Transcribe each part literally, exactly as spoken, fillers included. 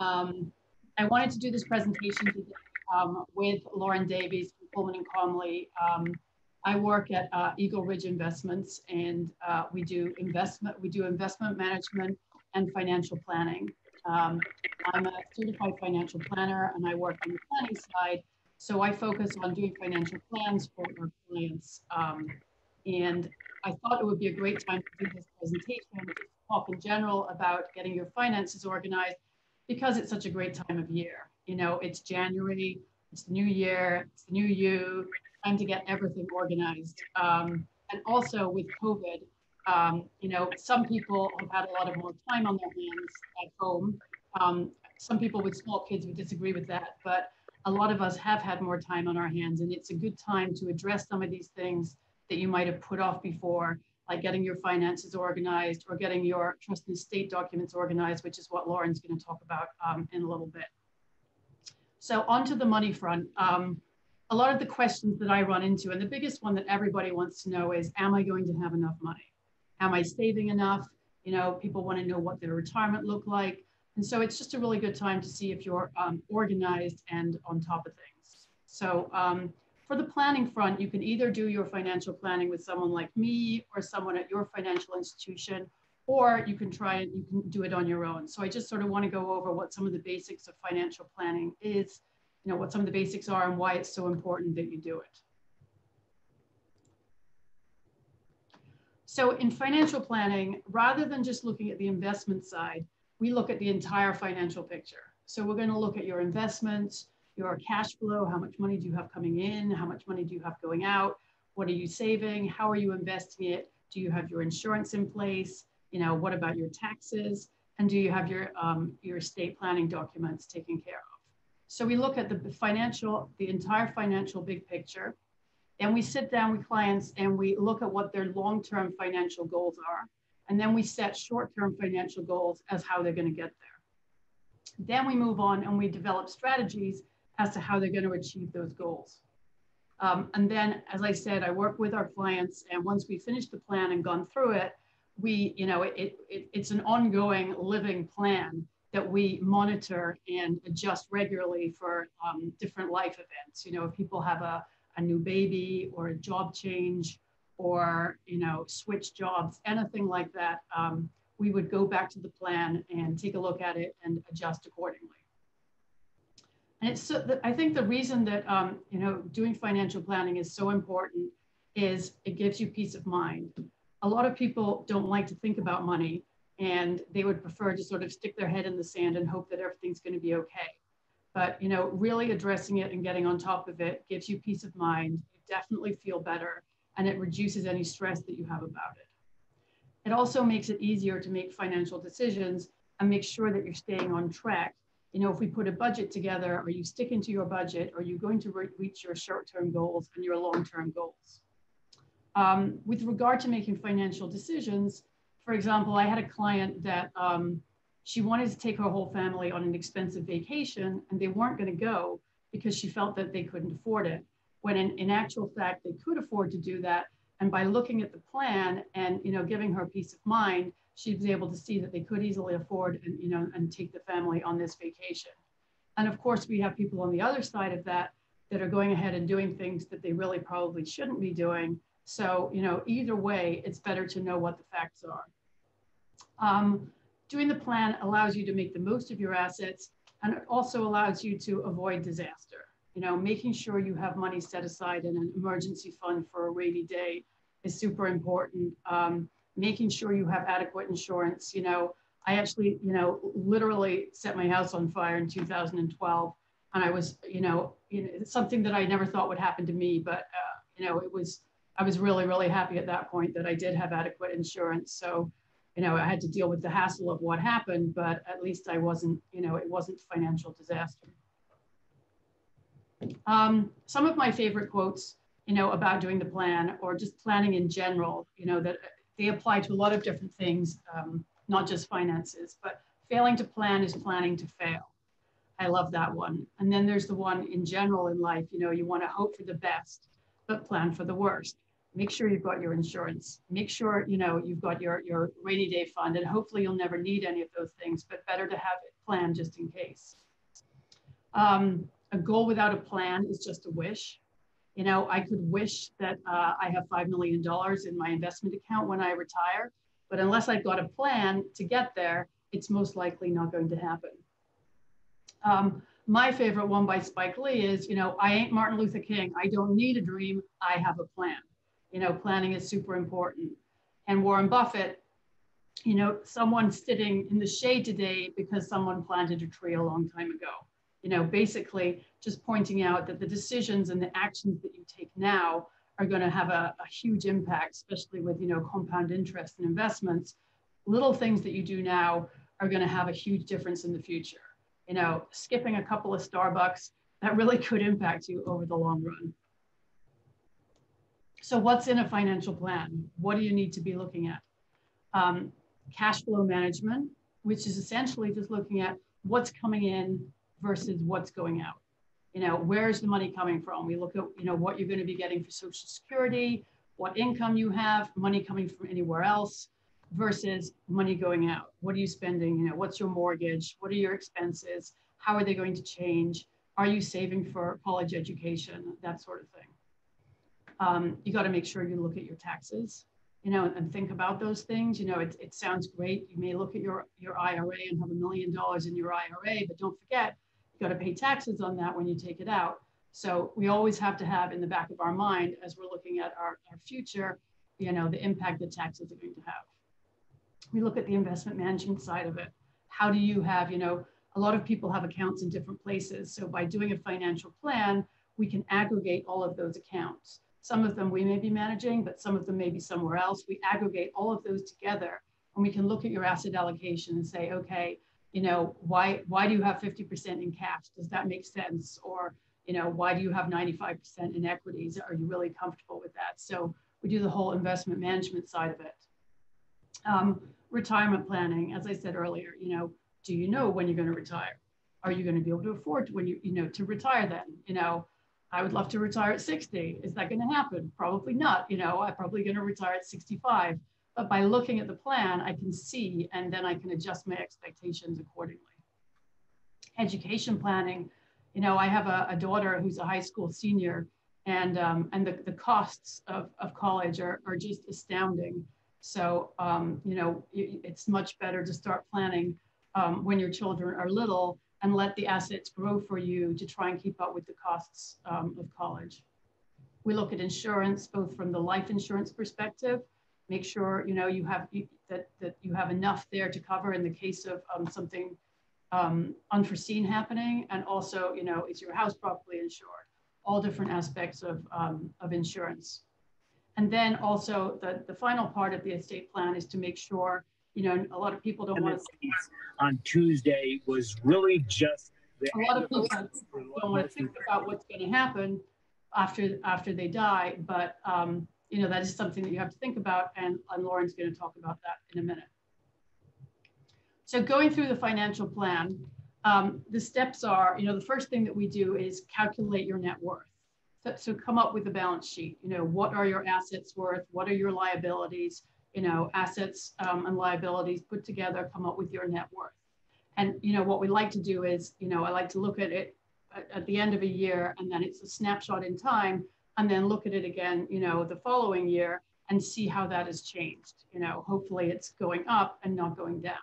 Um, I wanted to do this presentation today um, with Lauren Davies from Pullman and Comley. Um, I work at uh, Eagle Ridge Investments, and uh, we do investment, we do investment management and financial planning. Um, I'm a certified financial planner, and I work on the planning side. So I focus on doing financial plans for our clients. Um, and I thought it would be a great time to do this presentation, to talk in general about getting your finances organized, because it's such a great time of year. You know, it's January, it's the new year, it's the new you. Time to get everything organized. Um, and also with COVID, um, you know, some people have had a lot of more time on their hands at home. Um, some people with small kids would disagree with that, but a lot of us have had more time on our hands, and it's a good time to address some of these things that you might have put off before, like getting your finances organized or getting your trust and estate documents organized, which is what Lauren's going to talk about um, in a little bit. So onto the money front. Um, A lot of the questions that I run into, and the biggest one that everybody wants to know is, am I going to have enough money? Am I saving enough? You know, people want to know what their retirement look like. And so it's just a really good time to see if you're um, organized and on top of things. So um, for the planning front, you can either do your financial planning with someone like me or someone at your financial institution, or you can try it, you can do it on your own. So I just sort of want to go over what some of the basics of financial planning is, you know, what some of the basics are and why it's so important that you do it. So in financial planning, rather than just looking at the investment side, we look at the entire financial picture. So we're going to look at your investments, your cash flow, how much money do you have coming in, how much money do you have going out, what are you saving, how are you investing it, do you have your insurance in place, you know, what about your taxes, and do you have your, um, your estate planning documents taken care of. So we look at the financial, the entire financial big picture, and we sit down with clients and we look at what their long-term financial goals are. And then we set short-term financial goals as how they're going to get there. Then we move on and we develop strategies as to how they're going to achieve those goals. Um, and then, as I said, I work with our clients, and once we finish the plan and gone through it, we, you know, it, it, it, it's an ongoing living plan that we monitor and adjust regularly for um, different life events. You know, if people have a, a new baby or a job change or, you know, switch jobs, anything like that, um, we would go back to the plan and take a look at it and adjust accordingly. And it's, so I think the reason that, um, you know, doing financial planning is so important is it gives you peace of mind. A lot of people don't like to think about money, and they would prefer to sort of stick their head in the sand and hope that everything's going to be okay. But, you know, really addressing it and getting on top of it gives you peace of mind. You definitely feel better, and it reduces any stress that you have about it. It also makes it easier to make financial decisions and make sure that you're staying on track. You know, if we put a budget together, are you sticking to your budget? Are you going to re- reach your short-term goals and your long-term goals? Um, with regard to making financial decisions, for example, I had a client that um, she wanted to take her whole family on an expensive vacation, and they weren't going to go because she felt that they couldn't afford it, when in, in actual fact, they could afford to do that. And by looking at the plan and, you know, giving her peace of mind, she was able to see that they could easily afford and, you know, and take the family on this vacation. And of course, we have people on the other side of that that are going ahead and doing things that they really probably shouldn't be doing. So, you know, either way, it's better to know what the facts are. Um, doing the plan allows you to make the most of your assets, and it also allows you to avoid disaster. You know, making sure you have money set aside in an emergency fund for a rainy day is super important. Um, making sure you have adequate insurance. You know, I actually, you know, literally set my house on fire in two thousand twelve, and I was, you know, you know something that I never thought would happen to me, but, uh, you know, it was, I was really, really happy at that point that I did have adequate insurance. So, you know, I had to deal with the hassle of what happened, but at least I wasn't, you know, it wasn't financial disaster. Um, some of my favorite quotes, you know, about doing the plan or just planning in general, you know, that they apply to a lot of different things, um, not just finances, but failing to plan is planning to fail. I love that one. And then there's the one in general in life, you know, you want to hope for the best, but plan for the worst. Make sure you've got your insurance. Make sure, you know, you've got your, your rainy day fund, and hopefully you'll never need any of those things, but better to have it planned just in case. Um, a goal without a plan is just a wish. You know, I could wish that uh, I have five million dollars in my investment account when I retire, but unless I've got a plan to get there, it's most likely not going to happen. Um, my favorite one by Spike Lee is, you know, I ain't Martin Luther King. I don't need a dream. I have a plan. You know, planning is super important. And Warren Buffett, you know, someone sitting in the shade today because someone planted a tree a long time ago. You know, basically just pointing out that the decisions and the actions that you take now are going to have a, a huge impact, especially with, you know, compound interest and investments. Little things that you do now are going to have a huge difference in the future. You know, skipping a couple of Starbucks, that really could impact you over the long run. So what's in a financial plan? What do you need to be looking at? Um, cash flow management, which is essentially just looking at what's coming in versus what's going out. You know, where's the money coming from? We look at, you know, what you're going to be getting for Social Security, what income you have, money coming from anywhere else versus money going out. What are you spending? You know, what's your mortgage? What are your expenses? How are they going to change? Are you saving for college education? That sort of thing. Um, you got to make sure you look at your taxes, you know, and think about those things. You know, it, it sounds great. You may look at your, your I R A and have a million dollars in your I R A, but don't forget, you got to pay taxes on that when you take it out. So we always have to have in the back of our mind as we're looking at our, our future, you know, the impact that taxes are going to have. We look at the investment management side of it. How do you have, you know, a lot of people have accounts in different places. So by doing a financial plan, we can aggregate all of those accounts. Some of them we may be managing, but some of them may be somewhere else. We aggregate all of those together and we can look at your asset allocation and say, okay, you know, why, why do you have fifty percent in cash? Does that make sense? Or, you know, why do you have ninety-five percent in equities? Are you really comfortable with that? So we do the whole investment management side of it. Um, retirement planning, as I said earlier, you know, do you know when you're going to retire? Are you going to be able to afford to, when you, you know, to retire then, you know, I would love to retire at sixty. Is that going to happen? Probably not. You know, I'm probably going to retire at sixty-five. But by looking at the plan, I can see, and then I can adjust my expectations accordingly. Education planning. You know, I have a, a daughter who's a high school senior, and um, and the, the costs of, of college are, are just astounding. So, um, you know, it, it's much better to start planning um, when your children are little, and let the assets grow for you to try and keep up with the costs um, of college. We look at insurance, both from the life insurance perspective, make sure you know you have that, that you have enough there to cover in the case of um, something um, unforeseen happening, and also, you know, is your house properly insured? All different aspects of, um, of insurance. And then also the, the final part of the estate plan is to make sure, you know, a lot of people don't want to. On Tuesday was really just the a lot of people don't want to think about what's going to happen after after they die, but um, you know, that is something that you have to think about, and, and Lauren's going to talk about that in a minute. So going through the financial plan, um, the steps are, you know, the first thing that we do is calculate your net worth. So, so come up with a balance sheet. You know, what are your assets worth? What are your liabilities? You know, assets um, and liabilities put together, come up with your net worth. And, you know, what we like to do is, you know, I like to look at it at, at the end of a year, and then it's a snapshot in time, and then look at it again, you know, the following year and see how that has changed. You know, hopefully it's going up and not going down.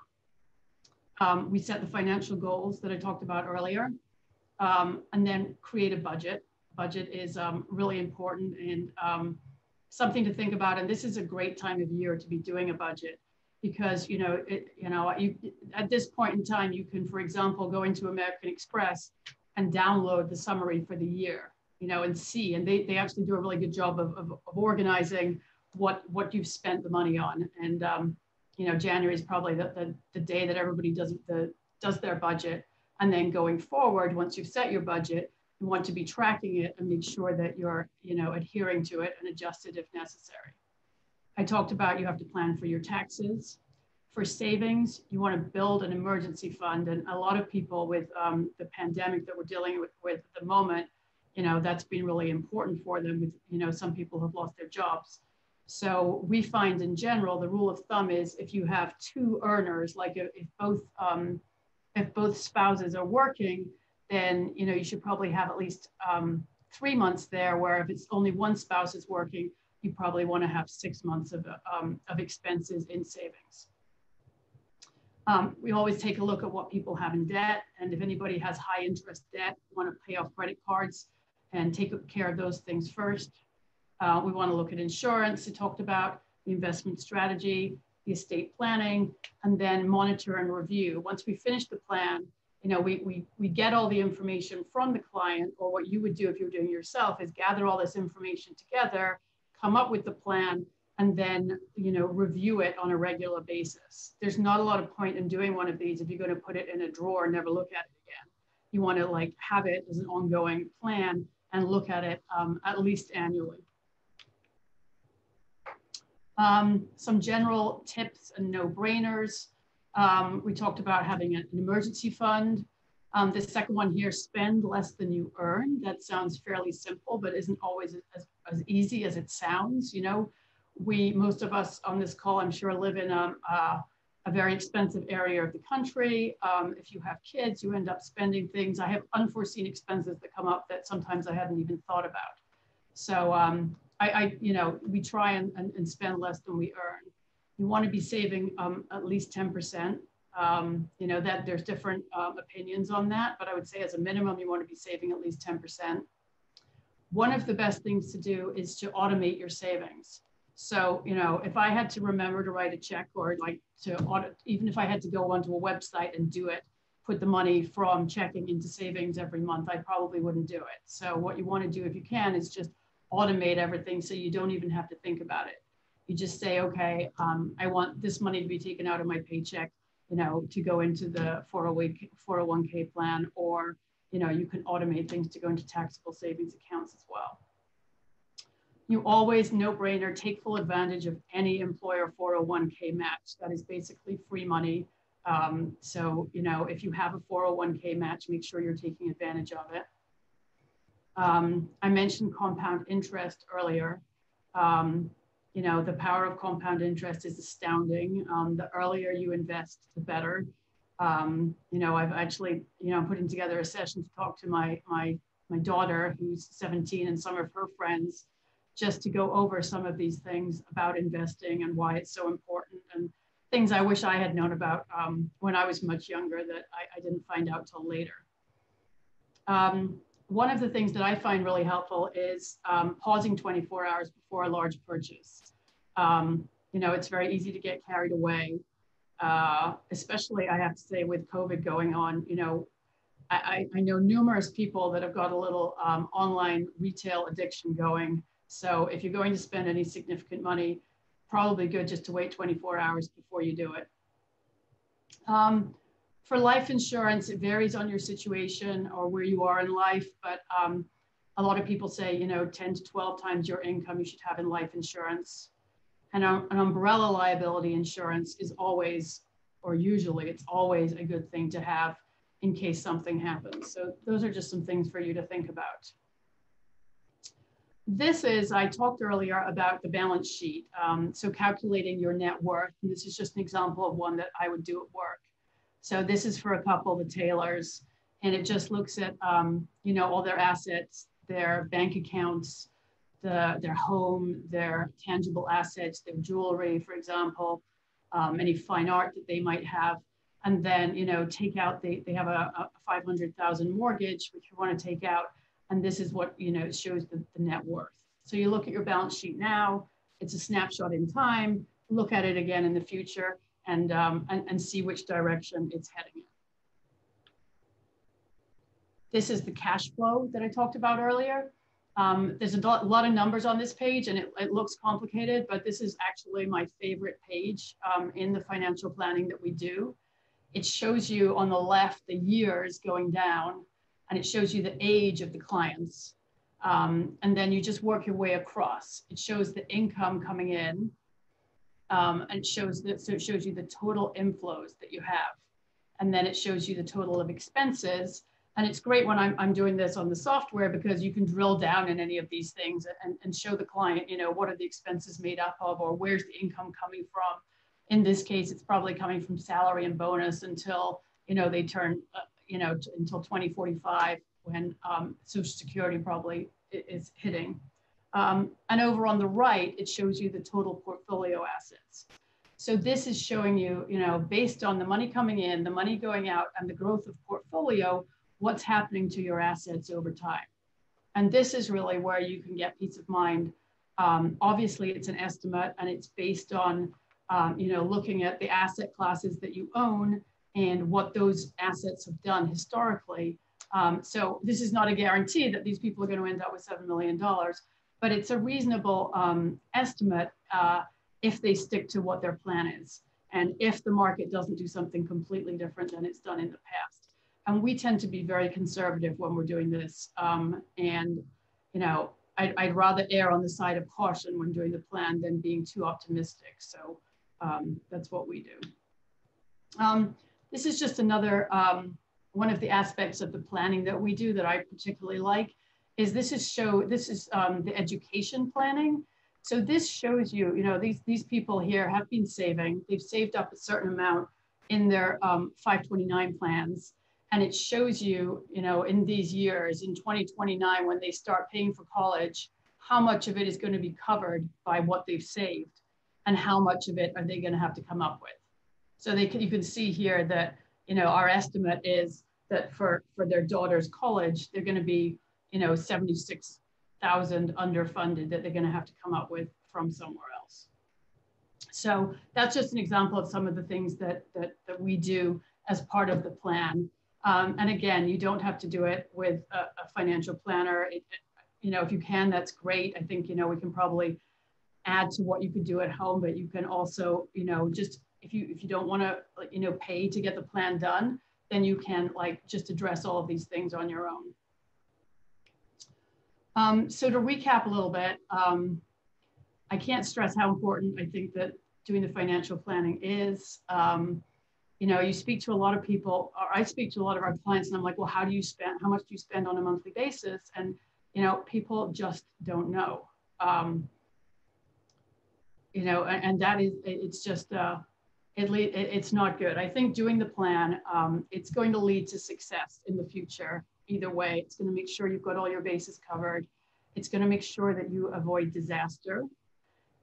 Um, we set the financial goals that I talked about earlier, um, and then create a budget. Budget is um, really important, and um, something to think about, and this is a great time of year to be doing a budget, because you know, it, you know, you, at this point in time, you can, for example, go into American Express and download the summary for the year, you know, and see, and they, they actually do a really good job of, of, of organizing what what you've spent the money on, and um, you know, January is probably the, the the day that everybody does the does their budget, and then going forward, once you've set your budget, you want to be tracking it and make sure that you're, you know, adhering to it and adjust it if necessary. I talked about you have to plan for your taxes. For savings, you want to build an emergency fund. And a lot of people with um, the pandemic that we're dealing with, with at the moment, you know, that's been really important for them. With, you know, some people have lost their jobs. So we find in general, the rule of thumb is if you have two earners, like if both, um, if both spouses are working, then, you know, you should probably have at least um, three months there, where if it's only one spouse is working, you probably want to have six months of, um, of expenses in savings. Um, we always take a look at what people have in debt, and if anybody has high interest debt, we want to pay off credit cards and take care of those things first. Uh, we want to look at insurance. We talked about the investment strategy, the estate planning, and then monitor and review. Once we finish the plan, you know, we, we, we get all the information from the client, or what you would do if you were doing it yourself is gather all this information together, come up with the plan, and then, you know, review it on a regular basis. There's not a lot of point in doing one of these if you're going to put it in a drawer and never look at it again. You want to like have it as an ongoing plan and look at it um, at least annually. Um, some general tips and no-brainers. Um, we talked about having an emergency fund. Um, the second one here, spend less than you earn. That sounds fairly simple, but isn't always as, as easy as it sounds, you know. We, most of us on this call, I'm sure, live in a, uh, a very expensive area of the country. Um, if you have kids, you end up spending things. I have unforeseen expenses that come up that sometimes I hadn't even thought about. So um, I, I, you know, we try and, and, and spend less than we earn. You want to be saving um, at least ten percent. Um, you know, that there's different uh, opinions on that, but I would say as a minimum, you want to be saving at least ten percent. One of the best things to do is to automate your savings. So, you know, if I had to remember to write a check, or like to audit, even if I had to go onto a website and do it, put the money from checking into savings every month, I probably wouldn't do it. So what you want to do if you can is just automate everything so you don't even have to think about it. You just say, okay, um, I want this money to be taken out of my paycheck, you know, to go into the four oh one K plan, or, you know, you can automate things to go into taxable savings accounts as well. You always, no-brainer, take full advantage of any employer four oh one K match. That is basically free money. Um, so, you know, if you have a four oh one K match, make sure you're taking advantage of it. Um, I mentioned compound interest earlier. Um, you know, the power of compound interest is astounding. Um, the earlier you invest, the better. Um, you know, I've actually, you know, I'm putting together a session to talk to my, my, my daughter, who's seventeen, and some of her friends, just to go over some of these things about investing and why it's so important, and things I wish I had known about um, when I was much younger that I, I didn't find out till later. Um, one of the things that I find really helpful is um, pausing twenty-four hours before a large purchase. Um, you know, it's very easy to get carried away, uh, especially, I have to say, with COVID going on. You know, I, I know numerous people that have got a little um, online retail addiction going. So if you're going to spend any significant money, probably good just to wait twenty-four hours before you do it. Um, for life insurance, it varies on your situation or where you are in life, but um, a lot of people say, you know, ten to twelve times your income you should have in life insurance. And uh, an umbrella liability insurance is always, or usually, it's always a good thing to have in case something happens. So those are just some things for you to think about. This is, I talked earlier about the balance sheet. Um, so calculating your net worth, and this is just an example of one that I would do at work. So this is for a couple, the Taylors, and it just looks at, um, you know, all their assets, their bank accounts, the, their home, their tangible assets, their jewelry, for example, um, any fine art that they might have. And then, you know, take out, they, they have a, a five hundred thousand mortgage, which you want to take out. And this is what, you know, it shows the, the net worth. So you look at your balance sheet now, it's a snapshot in time, look at it again in the future, and, um, and, and see which direction it's heading in. This is the cash flow that I talked about earlier. Um, there's a lot of numbers on this page, and it, it looks complicated, but this is actually my favorite page um, in the financial planning that we do. It shows you on the left the years going down, and it shows you the age of the clients. Um, and then you just work your way across. It shows the income coming in, um, and it shows that, so it shows you the total inflows that you have. And then it shows you the total of expenses. And it's great when I'm, I'm doing this on the software, because you can drill down in any of these things and, and show the client, you know, what are the expenses made up of, or where's the income coming from? In this case, it's probably coming from salary and bonus until, you know, they turn, uh, you know, t- until twenty forty-five, when um, Social Security probably is hitting. Um, and over on the right, it shows you the total portfolio assets. So this is showing you, you know, based on the money coming in, the money going out, and the growth of portfolio, what's happening to your assets over time. And this is really where you can get peace of mind. Um, obviously, it's an estimate, and it's based on, um, you know, looking at the asset classes that you own and what those assets have done historically. Um, so this is not a guarantee that these people are going to end up with seven million dollars, but it's a reasonable um, estimate uh, if they stick to what their plan is, and if the market doesn't do something completely different than it's done in the past. And we tend to be very conservative when we're doing this. Um, and, you know, I'd, I'd rather err on the side of caution when doing the plan than being too optimistic. So um, that's what we do. Um, this is just another um, one of the aspects of the planning that we do that I particularly like, is this is show, this is um, the education planning. So this shows you, you know, these, these people here have been saving, they've saved up a certain amount in their um, five twenty-nine plans. And it shows you, you know, in these years, in twenty twenty-nine, when they start paying for college, how much of it is going to be covered by what they've saved, and how much of it are they going to have to come up with. So they can, you can see here that, you know, our estimate is that for, for their daughter's college, they're going to be, you know, seventy-six thousand underfunded that they're going to have to come up with from somewhere else. So that's just an example of some of the things that, that, that we do as part of the plan. Um, and again, you don't have to do it with a, a financial planner. It, you know, if you can, that's great. I think, you know, we can probably add to what you could do at home, but you can also, you know, just if you if you don't want to, you know, pay to get the plan done, then you can like just address all of these things on your own. Um, so to recap a little bit, um, I can't stress how important I think that doing the financial planning is. Um, You know, you speak to a lot of people, or I speak to a lot of our clients, and I'm like, well, how do you spend, how much do you spend on a monthly basis? And, you know, people just don't know. Um, you know, and, and that is, it's just, uh, it le- it's not good. I think doing the plan, um, it's going to lead to success in the future. Either way, it's going to make sure you've got all your bases covered. It's going to make sure that you avoid disaster.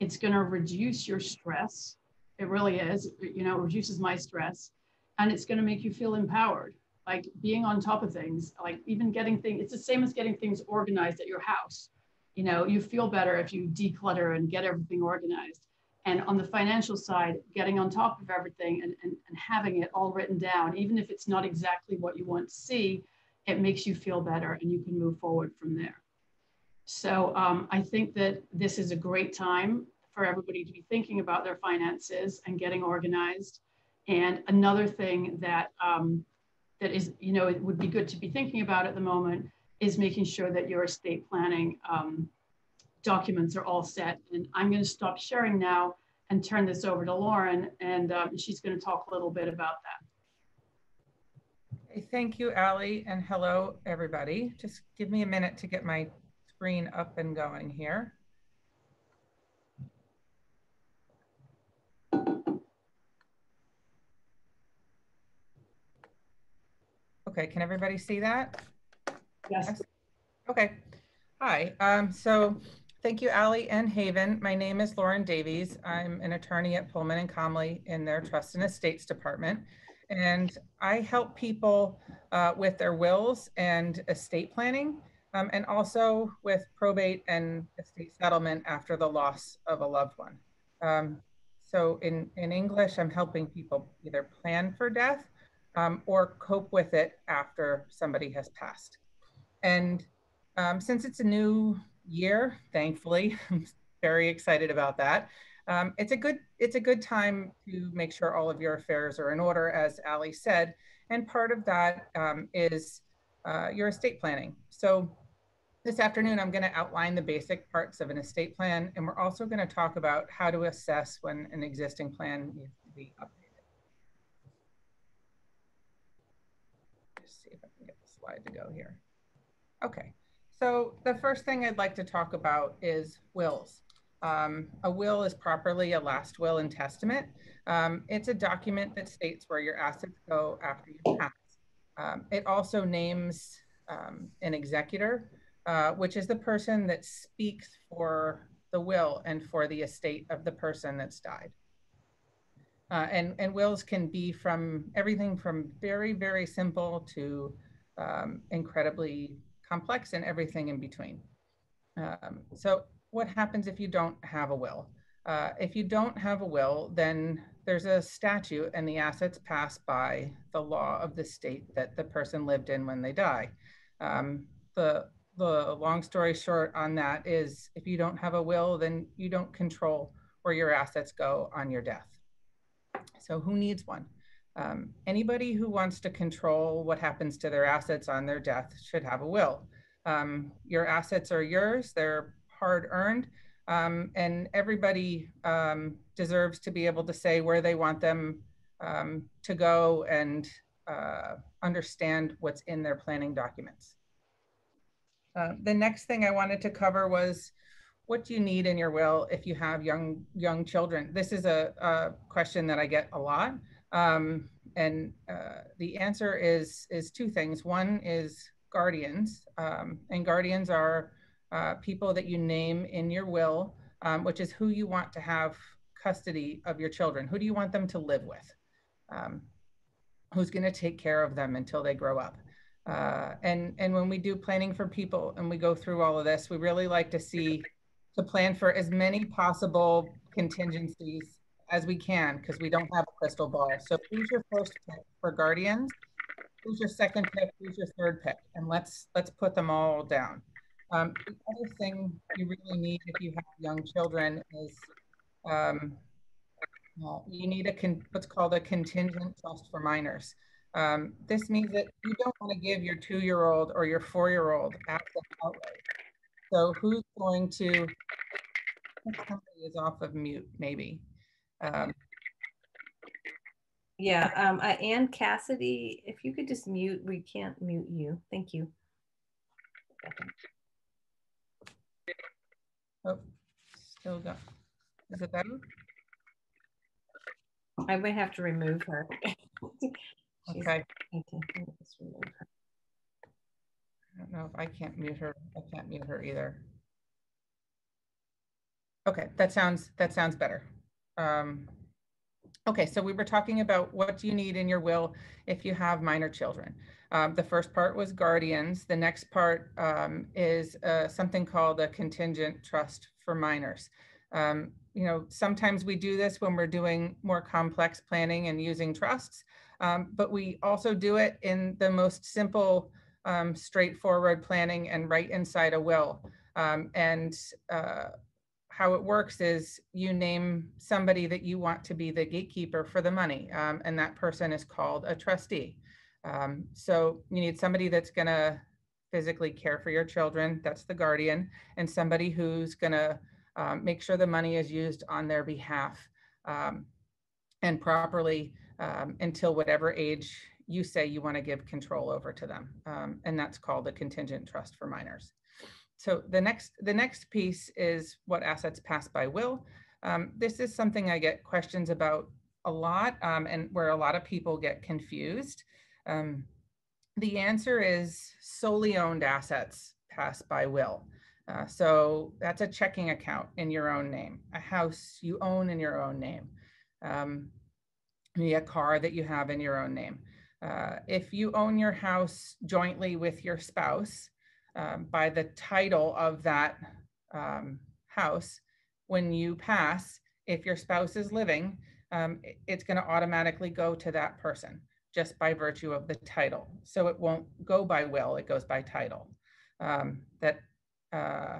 It's going to reduce your stress. It really is, you know, it reduces my stress, and it's going to make you feel empowered, like being on top of things, like even getting things. It's the same as getting things organized at your house. You know, you feel better if you declutter and get everything organized. And on the financial side, getting on top of everything and, and, and having it all written down, even if it's not exactly what you want to see, it makes you feel better, and you can move forward from there. So um, I think that this is a great time for everybody to be thinking about their finances and getting organized. And another thing that um, that is, you know, it would be good to be thinking about at the moment is making sure that your estate planning um, documents are all set. And I'm going to stop sharing now and turn this over to Lauren, and um, she's going to talk a little bit about that. Okay, thank you, Allie, and hello, everybody. Just give me a minute to get my screen up and going here. Okay, can everybody see that? Yes. Okay. Hi. Um, so thank you, Allie and Haven. My name is Lauren Davies. I'm an attorney at Pullman and Comley in their Trust and Estates Department. And I help people uh, with their wills and estate planning, um, and also with probate and estate settlement after the loss of a loved one. Um, so in, in English, I'm helping people either plan for death Um, or cope with it after somebody has passed. And um, since it's a new year, thankfully, I'm very excited about that. Um, it's a good it's a good time to make sure all of your affairs are in order, as Allie said. And part of that um, is uh, your estate planning. So this afternoon, I'm going to outline the basic parts of an estate plan, and we're also going to talk about how to assess when an existing plan needs to be updated. See if I can get this slide to go here. Okay, so the first thing I'd like to talk about is wills. Um, a will is properly a last will and testament. Um, it's a document that states where your assets go after you pass. Um, it also names um, an executor, uh, which is the person that speaks for the will and for the estate of the person that's died. Uh, and, and wills can be from everything from very, very simple to um, incredibly complex and everything in between. Um, so what happens if you don't have a will? Uh, if you don't have a will, then there's a statute and the assets pass by the law of the state that the person lived in when they die. Um, the, the long story short on that is if you don't have a will, then you don't control where your assets go on your death. So who needs one? Um, anybody who wants to control what happens to their assets on their death should have a will. Um, your assets are yours, they're hard earned, um, and everybody um, deserves to be able to say where they want them um, to go and uh, understand what's in their planning documents. Uh, the next thing I wanted to cover was what do you need in your will if you have young young children? This is a, a question that I get a lot. Um, and uh, the answer is, is two things. One is guardians, um, and guardians are uh, people that you name in your will, um, which is who you want to have custody of your children. Who do you want them to live with? Um, who's gonna take care of them until they grow up? Uh, and, and when we do planning for people and we go through all of this, we really like to see to plan for as many possible contingencies as we can, because we don't have a crystal ball. So who's your first pick for guardians? Who's your second pick? Who's your third pick? And let's let's put them all down. Um, the other thing you really need if you have young children is um, well, you need a con what's called a contingent trust for minors. Um, this means that you don't want to give your two-year-old or your four-year-old access outright. So who's going to, I think somebody is off of mute, maybe. Um, yeah, um, uh, Ann Cassidy, if you could just mute, we can't mute you. Thank you. Oh, still gone. Is it better? I may have to remove her. Okay. Let's remove her. I don't know if I can't mute her. I can't mute her either. Okay, that sounds that sounds better. Um, okay, so we were talking about what do you need in your will if you have minor children. Um, the first part was guardians. The next part um, is uh, something called a contingent trust for minors. Um, you know, sometimes we do this when we're doing more complex planning and using trusts, um, but we also do it in the most simple Um, straightforward planning and right inside a will. Um, and uh, how it works is you name somebody that you want to be the gatekeeper for the money, um, and that person is called a trustee. Um, so you need somebody that's gonna physically care for your children, that's the guardian, and somebody who's gonna um, make sure the money is used on their behalf um, and properly um, until whatever age you say you want to give control over to them, um, and that's called a contingent trust for minors. So the next the next piece is what assets pass by will. Um, this is something I get questions about a lot, um, and where a lot of people get confused. Um, the answer is solely owned assets pass by will. Uh, so that's a checking account in your own name, a house you own in your own name, um, a car that you have in your own name. Uh, if you own your house jointly with your spouse, um, by the title of that um, house, when you pass, if your spouse is living, um, it's going to automatically go to that person just by virtue of the title. So it won't go by will, it goes by title. Um, that uh,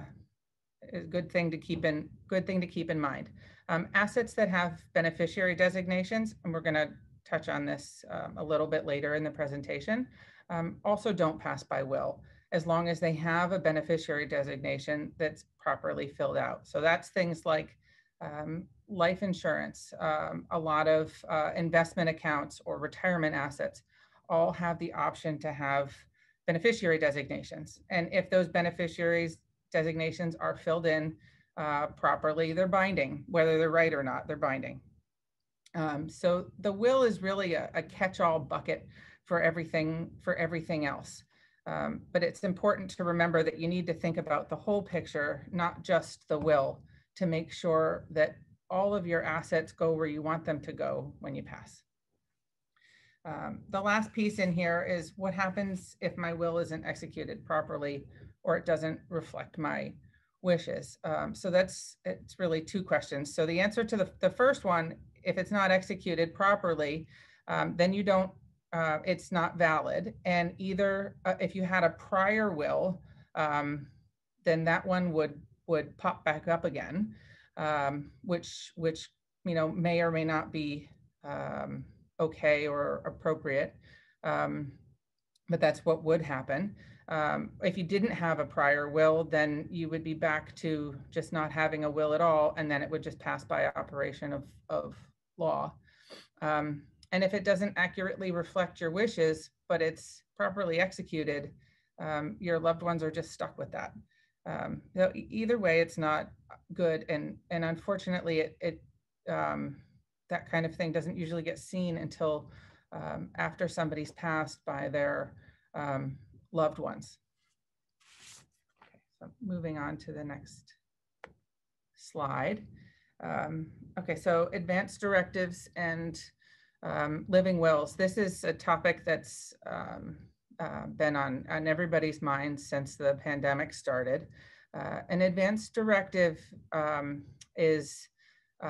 is a good thing to keep in, good thing to keep in mind. Um, assets that have beneficiary designations, and we're going to touch on this um, a little bit later in the presentation, um, also don't pass by will, as long as they have a beneficiary designation that's properly filled out. So that's things like um, life insurance, um, a lot of uh, investment accounts or retirement assets all have the option to have beneficiary designations. And if those beneficiaries designations are filled in uh, properly, they're binding, whether they're right or not, they're binding. Um, so the will is really a, a catch-all bucket for everything, for everything else. Um, but it's important to remember that you need to think about the whole picture, not just the will, to make sure that all of your assets go where you want them to go when you pass. Um, the last piece in here is what happens if my will isn't executed properly or it doesn't reflect my wishes. Um, so that's, it's really two questions. So the answer to the, the first one, if it's not executed properly, um, then you don't, uh, it's not valid. And either uh, if you had a prior will, um, then that one would, would pop back up again, um, which, which, you know, may or may not be, um, okay or appropriate, um, but that's what would happen. Um, if you didn't have a prior will, then you would be back to just not having a will at all, and then it would just pass by operation of, of law. Um, and if it doesn't accurately reflect your wishes, but it's properly executed, um, your loved ones are just stuck with that. Um, so either way, it's not good, and, and unfortunately, it, it um, that kind of thing doesn't usually get seen until um, after somebody's passed by their um, loved ones. Okay, so moving on to the next slide. Um, okay, so advance directives and um, living wills. This is a topic that's um, uh, been on, on everybody's mind since the pandemic started. Uh, an advance directive um, is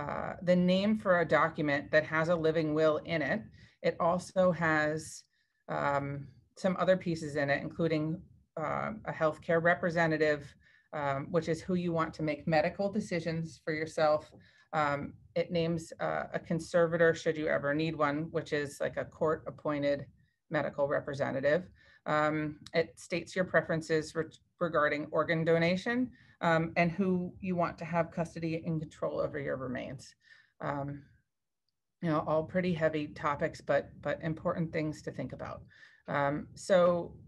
Uh, the name for a document that has a living will in it. It also has um, some other pieces in it, including uh, a healthcare representative, um, which is who you want to make medical decisions for yourself. Um, it names uh, a conservator, should you ever need one, which is like a court-appointed medical representative. Um, it states your preferences re regarding organ donation um, and who you want to have custody and control over your remains. Um, you know, all pretty heavy topics, but, but important things to think about. Um, so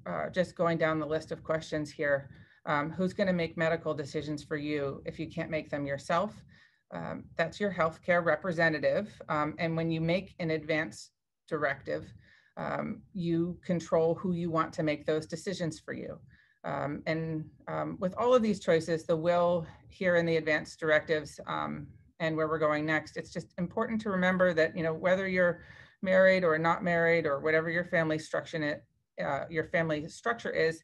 uh, just going down the list of questions here, um, who's going to make medical decisions for you if you can't make them yourself? Um, that's your healthcare representative. Um, and when you make an advance directive, Um, you control who you want to make those decisions for you. Um, and um, with all of these choices, the will here in the advance directives um, and where we're going next, it's just important to remember that, you know, whether you're married or not married or whatever your family structure, it, uh, your family structure is,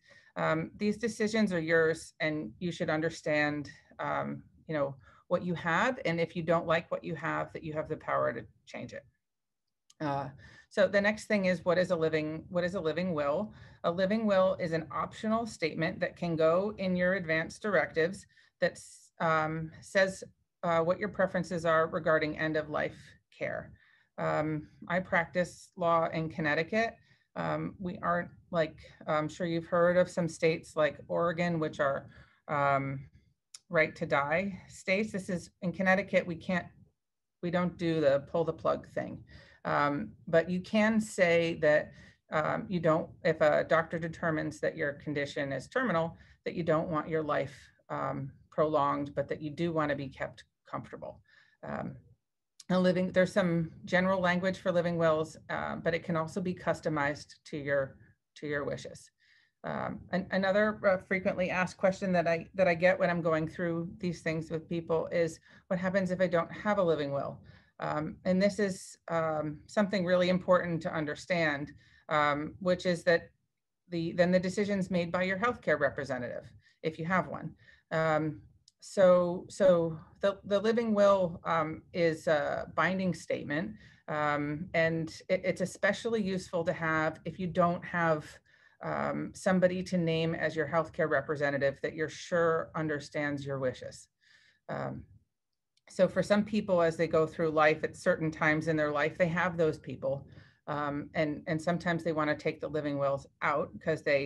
um, these decisions are yours, and you should understand, um, you know, what you have. And if you don't like what you have, that you have the power to change it. Uh, so the next thing is, what is a living, what is a living will? A living will is an optional statement that can go in your advance directives that um, says uh, what your preferences are regarding end of life care. Um, I practice law in Connecticut. Um, we aren't like, I'm sure you've heard of some states like Oregon, which are um, right to die states. This is in Connecticut, we can't, we don't do the pull the plug thing. Um, but you can say that um, you don't, if a doctor determines that your condition is terminal, that you don't want your life um, prolonged, but that you do want to be kept comfortable. Um, and living, there's some general language for living wills, uh, but it can also be customized to your to your wishes. Um, and another uh, frequently asked question that I that I get when I'm going through these things with people is, what happens if I don't have a living will? Um, and this is um, something really important to understand, um, which is that the then the decision's made by your healthcare representative, if you have one. Um, so so the, the living will um, is a binding statement, um, and it, it's especially useful to have if you don't have um, somebody to name as your healthcare representative that you're sure understands your wishes. Um, So for some people, as they go through life at certain times in their life, they have those people. Um, and, and sometimes they want to take the living wills out because they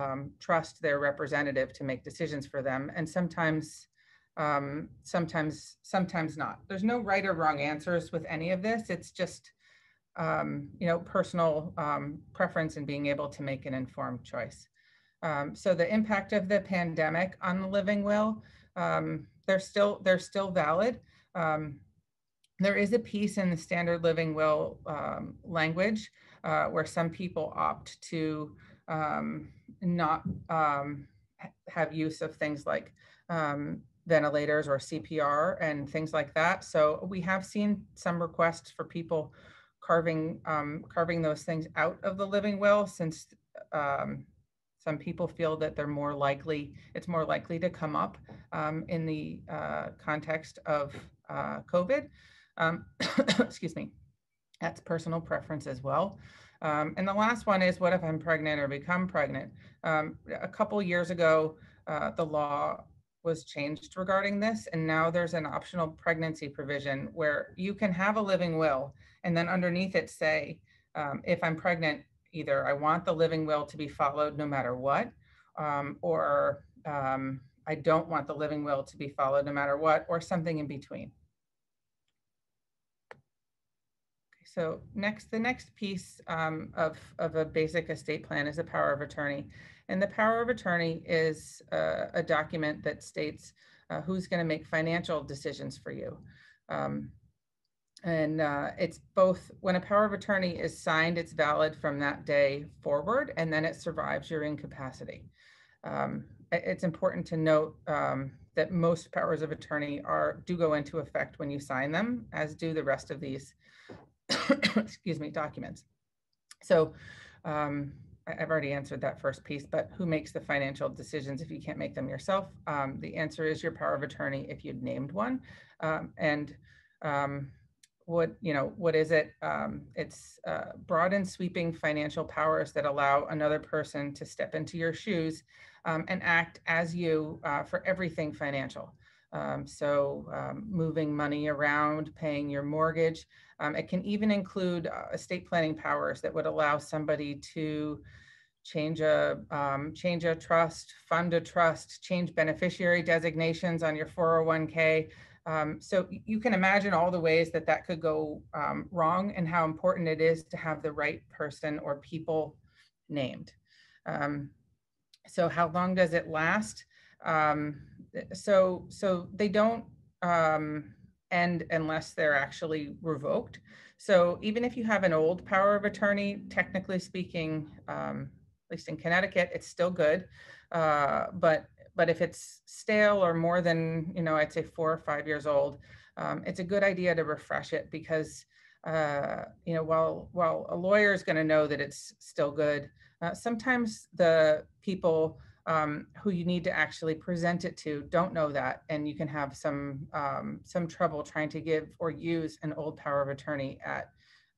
um, trust their representative to make decisions for them. And sometimes, um, sometimes, sometimes not. There's no right or wrong answers with any of this. It's just, um, you know, personal um, preference and being able to make an informed choice. Um, so the impact of the pandemic on the living will, um, they're still they're still valid. Um, there is a piece in the standard living will um, language uh, where some people opt to um, not um, have use of things like um, ventilators or C P R and things like that. So we have seen some requests for people carving um, carving those things out of the living will, since um, some people feel that they're more likely, it's more likely to come up um, in the uh, context of uh, COVID. Um, excuse me, that's personal preference as well. Um, and the last one is, what if I'm pregnant or become pregnant? Um, a couple years ago, uh, the law was changed regarding this, and now there's an optional pregnancy provision where you can have a living will and then underneath it say, um, if I'm pregnant, either I want the living will to be followed no matter what, um, or um, I don't want the living will to be followed no matter what, or something in between. So next, the next piece um, of, of a basic estate plan is a power of attorney. And the power of attorney is uh, a document that states uh, who's going to make financial decisions for you. Um, and uh, it's both, when a power of attorney is signed, it's valid from that day forward, and then it survives your incapacity. Um, it's important to note um, that most powers of attorney are do go into effect when you sign them, as do the rest of these excuse me, documents. So um, I've already answered that first piece, but who makes the financial decisions if you can't make them yourself? Um, the answer is your power of attorney if you'd named one. Um, and um, what, you know, what is it? Um, it's uh, broad and sweeping financial powers that allow another person to step into your shoes um, and act as you uh, for everything financial. Um, so um, moving money around, paying your mortgage. Um, it can even include uh, estate planning powers that would allow somebody to change a, um, change a trust, fund a trust, change beneficiary designations on your four oh one K. Um, so you can imagine all the ways that that could go um, wrong, and how important it is to have the right person or people named. Um, so how long does it last? Um, so, so they don't um, end unless they're actually revoked. So even if you have an old power of attorney, technically speaking, um, at least in Connecticut, it's still good. Uh, but, but if it's stale or more than, you know, I'd say four or five years old, um, it's a good idea to refresh it, because, uh, you know, while, while a lawyer is going to know that it's still good, uh, sometimes the people Um, who you need to actually present it to don't know that, and you can have some um, some trouble trying to give or use an old power of attorney at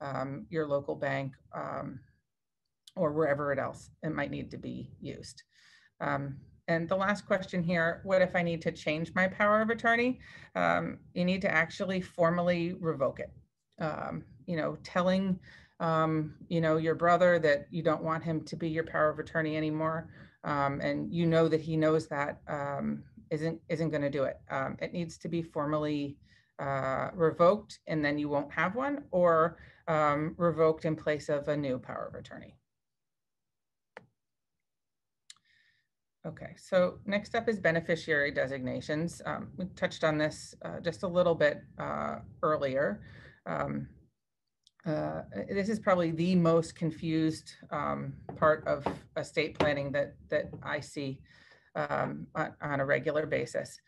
um, your local bank um, or wherever it else it might need to be used. Um, and the last question here, what if I need to change my power of attorney? Um, you need to actually formally revoke it. Um, you know, telling um, you know, your brother that you don't want him to be your power of attorney anymore, Um, and you know that he knows that, um, isn't, isn't going to do it. Um, it needs to be formally uh, revoked, and then you won't have one, or um, revoked in place of a new power of attorney. Okay, so next up is beneficiary designations. Um, we touched on this uh, just a little bit uh, earlier. Um, Uh, this is probably the most confused um, part of estate planning that, that I see um, on, on a regular basis.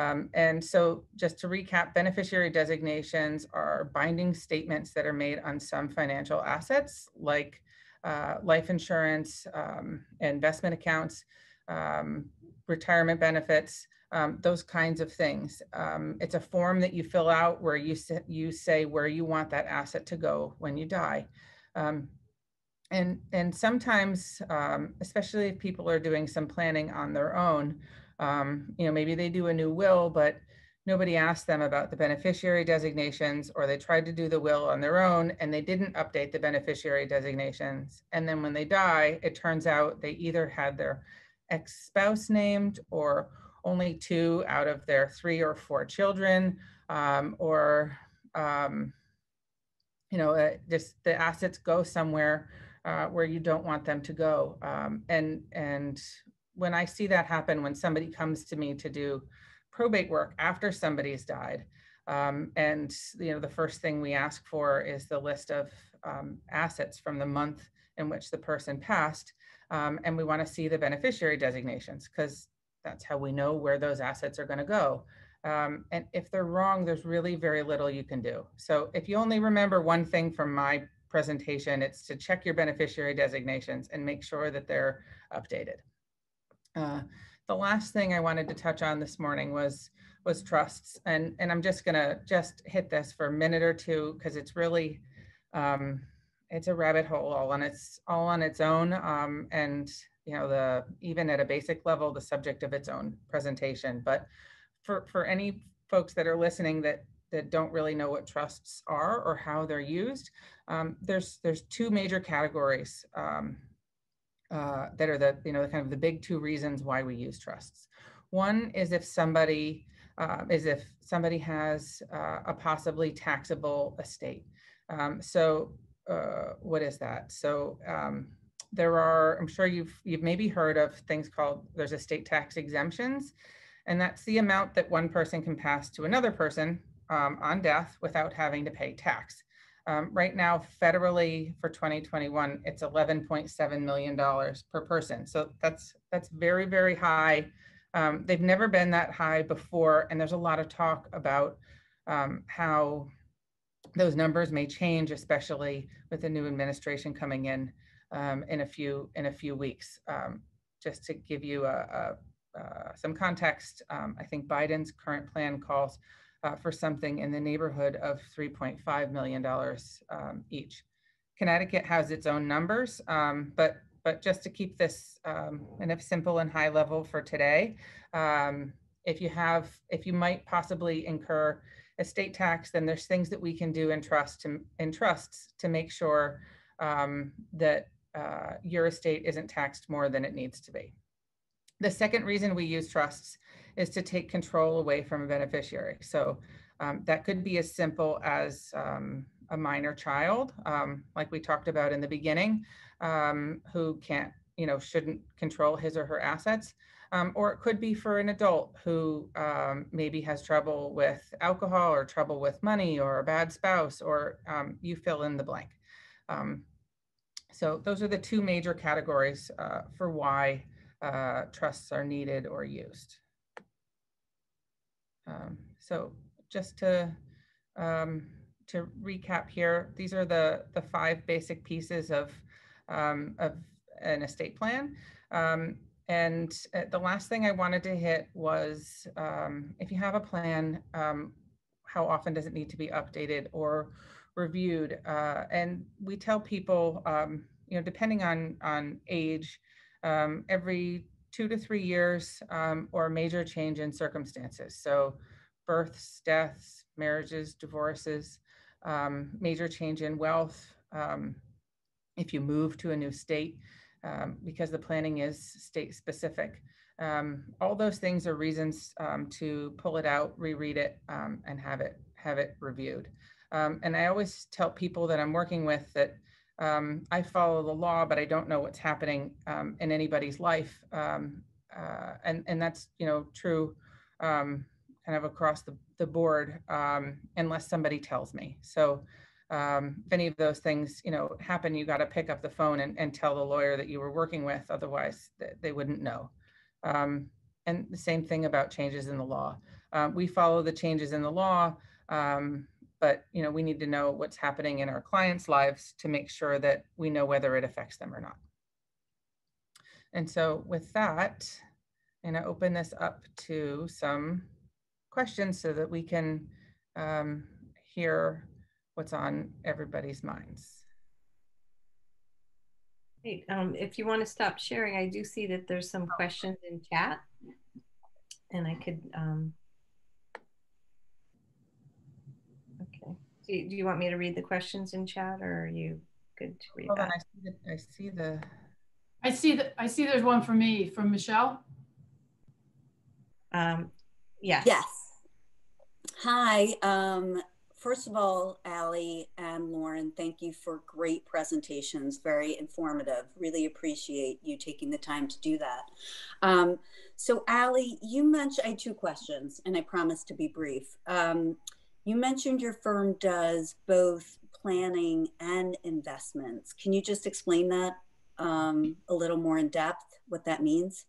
Um, and so just to recap, beneficiary designations are binding statements that are made on some financial assets like uh, life insurance, um, investment accounts, um, retirement benefits, Um, those kinds of things. Um, it's a form that you fill out where you, you say where you want that asset to go when you die. Um, and, and sometimes, um, especially if people are doing some planning on their own, um, you know, maybe they do a new will, but nobody asked them about the beneficiary designations, or they tried to do the will on their own and they didn't update the beneficiary designations. And then when they die, it turns out they either had their ex-spouse named, or only two out of their three or four children, um, or, um, you know, uh, just the assets go somewhere uh, where you don't want them to go. Um, and, and when I see that happen, when somebody comes to me to do probate work after somebody's died, um, and you know, the first thing we ask for is the list of um, assets from the month in which the person passed, um, and we want to see the beneficiary designations, because that's how we know where those assets are going to go. Um, and if they're wrong, there's really very little you can do. So if you only remember one thing from my presentation, it's to check your beneficiary designations and make sure that they're updated. Uh, the last thing I wanted to touch on this morning was was trusts, and and I'm just gonna just hit this for a minute or two, because it's really um, it's a rabbit hole all on its all on its own, um, and you know, the even at a basic level, the subject of its own presentation. But for for any folks that are listening that that don't really know what trusts are or how they're used, um, there's there's two major categories. Um, Uh, that are the, you know, kind of the big two reasons why we use trusts. One is if somebody uh, is if somebody has uh, a possibly taxable estate. Um, so uh, what is that? So um, there are, I'm sure you've you've maybe heard of things called, there's estate tax exemptions, and that's the amount that one person can pass to another person um, on death without having to pay tax. Um, right now, federally for twenty twenty-one, it's eleven point seven million dollars per person. So that's that's very, very high. Um, they've never been that high before. And there's a lot of talk about um, how those numbers may change, especially with the new administration coming in um, in a few in a few weeks. Um, just to give you a, a, uh, some context, um, I think Biden's current plan calls Uh, for something in the neighborhood of three point five million dollars um, each. Connecticut has its own numbers, um, but, but just to keep this um, kind of simple and high level for today, um, if you have, if you might possibly incur estate tax, then there's things that we can do in, trust to, in trusts to make sure um, that uh, your estate isn't taxed more than it needs to be. The second reason we use trusts is to take control away from a beneficiary. So um, that could be as simple as um, a minor child, um, like we talked about in the beginning, um, who can't, you know, shouldn't control his or her assets. Um, or it could be for an adult who um, maybe has trouble with alcohol or trouble with money or a bad spouse, or um, you fill in the blank. Um, so those are the two major categories uh, for why uh, trusts are needed or used. Um, so just to, um, to recap here, these are the, the five basic pieces of, um, of an estate plan. Um, and the last thing I wanted to hit was um, if you have a plan, um, how often does it need to be updated or reviewed? Uh, and we tell people, um, you know, depending on, on age, um, every two to three years um, or major change in circumstances. So births, deaths, marriages, divorces, um, major change in wealth, um, if you move to a new state, um, because the planning is state specific. Um, all those things are reasons um, to pull it out, reread it, um, and have it, have it reviewed. Um, and I always tell people that I'm working with that Um, I follow the law, but I don't know what's happening um, in anybody's life. Um, uh, and, and that's, you know, true um, kind of across the, the board, um, unless somebody tells me. So um, if any of those things, you know, happen, you got to pick up the phone and, and tell the lawyer that you were working with, otherwise they wouldn't know. Um, and the same thing about changes in the law. Um, we follow the changes in the law. Um, But you know, we need to know what's happening in our clients' lives to make sure that we know whether it affects them or not. And so with that, I'm gonna open this up to some questions so that we can um, hear what's on everybody's minds. Hey, um, if you wanna stop sharing, I do see that there's some questions in chat, and I could, um... Do you, do you want me to read the questions in chat, or are you good to read? Hold that? on, I see the, I see the. I see the. I see there's one for me from Michelle. Um, yes. Yes. Hi. Um, First of all, Allie and Lauren, thank you for great presentations, very informative. Really appreciate you taking the time to do that. Um, so Allie, you mentioned, I had two questions and I promise to be brief. Um, you mentioned your firm does both planning and investments. Can you just explain that um, a little more in depth, what that means?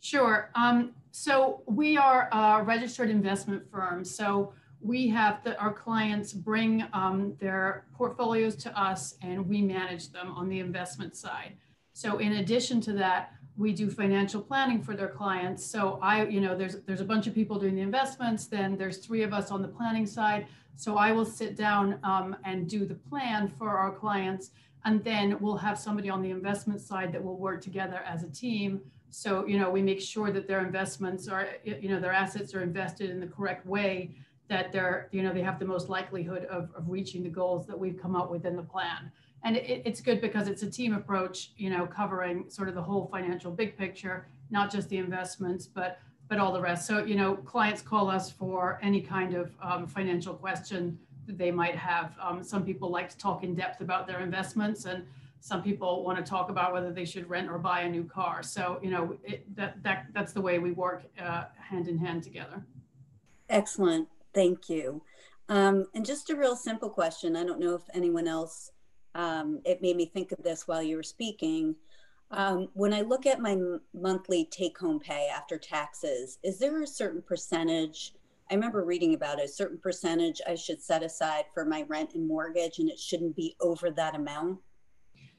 Sure, um, so we are a registered investment firm. So we have the, our clients bring um, their portfolios to us and we manage them on the investment side. So in addition to that, we do financial planning for their clients. So I, you know, there's, there's a bunch of people doing the investments, then there's three of us on the planning side. So I will sit down um, and do the plan for our clients. And then we'll have somebody on the investment side that will work together as a team. So, you know, we make sure that their investments are, you know, their assets are invested in the correct way, that they're, you know, they have the most likelihood of, of reaching the goals that we've come up with in the plan. And it, it's good because it's a team approach, you know, covering sort of the whole financial big picture, not just the investments, but, but all the rest. So, you know, clients call us for any kind of um, financial question that they might have. Um, some people like to talk in depth about their investments, and some people want to talk about whether they should rent or buy a new car. So, you know, it, that, that, that's the way we work uh, hand in hand together. Excellent. Thank you. Um, and just a real simple question. I don't know if anyone else, um, it made me think of this while you were speaking. Um, when I look at my monthly take-home pay after taxes, is there a certain percentage, I remember reading about it, a certain percentage I should set aside for my rent and mortgage, and it shouldn't be over that amount?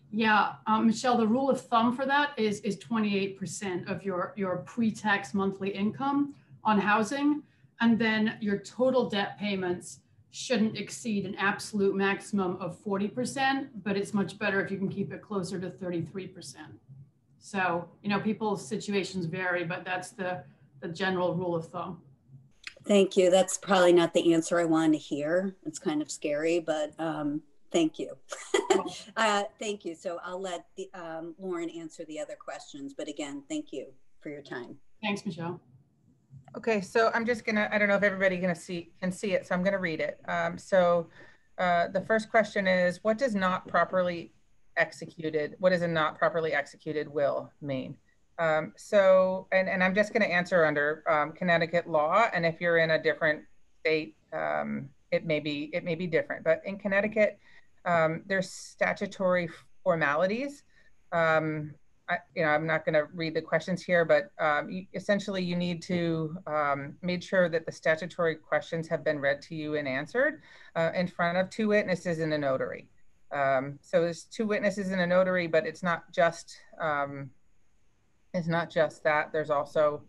Yeah, um, Michelle, the rule of thumb for that is, is twenty-eight percent of your, your pre-tax monthly income on housing. And then your total debt payments shouldn't exceed an absolute maximum of forty percent, but it's much better if you can keep it closer to thirty-three percent. So, you know, people's situations vary, but that's the, the general rule of thumb. Thank you. That's probably not the answer I wanted to hear. It's kind of scary, but um, thank you. uh, thank you. So I'll let the, um, Lauren answer the other questions, but again, thank you for your time. Thanks, Michelle. Okay, so I'm just gonna, I don't know if everybody gonna see, can see it, so I'm gonna read it. Um, so uh, the first question is, what does not properly executed, what does a not properly executed will mean? Um, so, and, and I'm just gonna answer under um, Connecticut law, and if you're in a different state, um, it, may be, it may be different. But in Connecticut, um, there's statutory formalities. Um, I, you know, I'm not going to read the questions here, but um, you, essentially you need to um, make sure that the statutory questions have been read to you and answered uh, in front of two witnesses and a notary. Um, so there's two witnesses and a notary, but it's not just um, it's not just that. There's also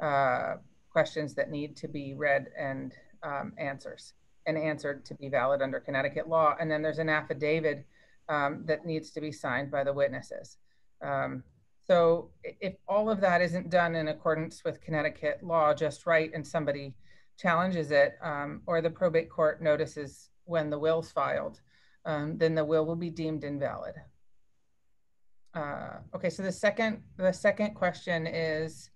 uh, questions that need to be read and um, answers and answered to be valid under Connecticut law. And then there's an affidavit um, that needs to be signed by the witnesses. Um, so if all of that isn't done in accordance with Connecticut law just right and somebody challenges it um, or the probate court notices when the will's filed, um, then the will will be deemed invalid. Uh, okay, so the second, the second question is,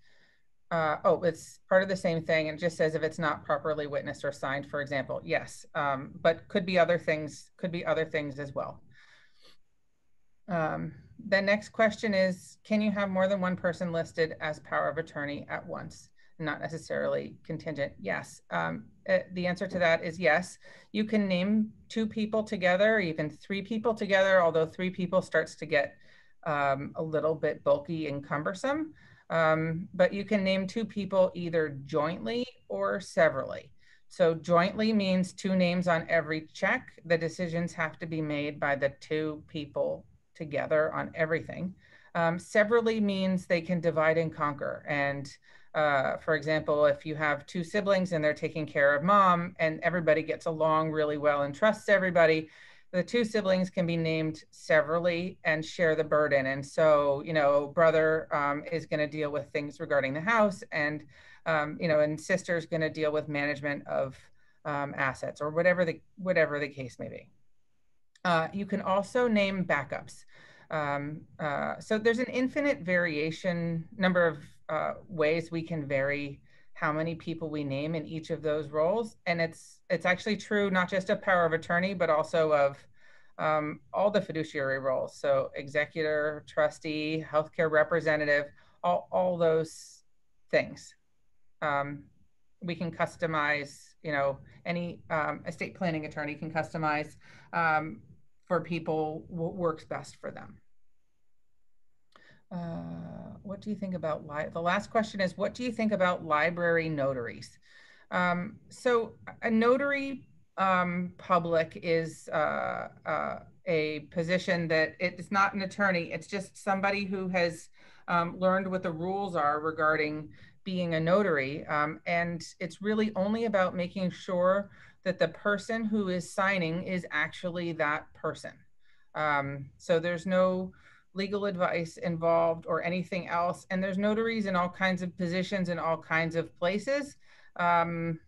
uh, oh, it's part of the same thing. And it just says if it's not properly witnessed or signed, for example, yes, um, but could be other things, could be other things as well. Um, the next question is, can you have more than one person listed as power of attorney at once? Not necessarily contingent. Yes. Um, uh, the answer to that is yes. You can name two people together, or even three people together, although three people starts to get um, a little bit bulky and cumbersome. Um, but you can name two people either jointly or severally. So jointly means two names on every check. The decisions have to be made by the two people together on everything. Um, severally means they can divide and conquer. And uh, for example, if you have two siblings and they're taking care of mom and everybody gets along really well and trusts everybody, the two siblings can be named severally and share the burden. And so, you know, brother um, is gonna deal with things regarding the house and, um, you know, and sister's gonna deal with management of um, assets or whatever the, whatever the case may be. Uh, you can also name backups. Um, uh, so there's an infinite variation number of uh, ways we can vary how many people we name in each of those roles. And it's it's actually true, not just of power of attorney, but also of um, all the fiduciary roles. So executor, trustee, healthcare representative, all, all those things. Um, we can customize, you know, any um, estate planning attorney can customize um, for people what works best for them. Uh, what do you think about, li the last question is, what do you think about library notaries? Um, so a notary um, public is uh, uh, a position that it's not an attorney, it's just somebody who has um, learned what the rules are regarding being a notary. Um, and it's really only about making sure that the person who is signing is actually that person. Um, so there's no legal advice involved or anything else. And there's notaries in all kinds of positions in all kinds of places. Um,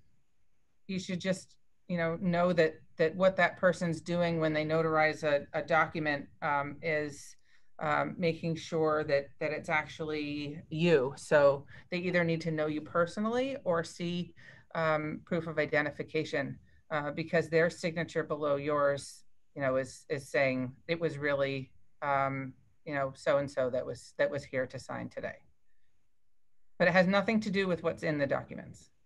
you should just, you know, know that that what that person's doing when they notarize a, a document um, is um, making sure that that it's actually you. So they either need to know you personally or see um, proof of identification uh, because their signature below yours, you know, is is saying it was really, um, you know, so-and-so that was, that was here to sign today. But it has nothing to do with what's in the documents.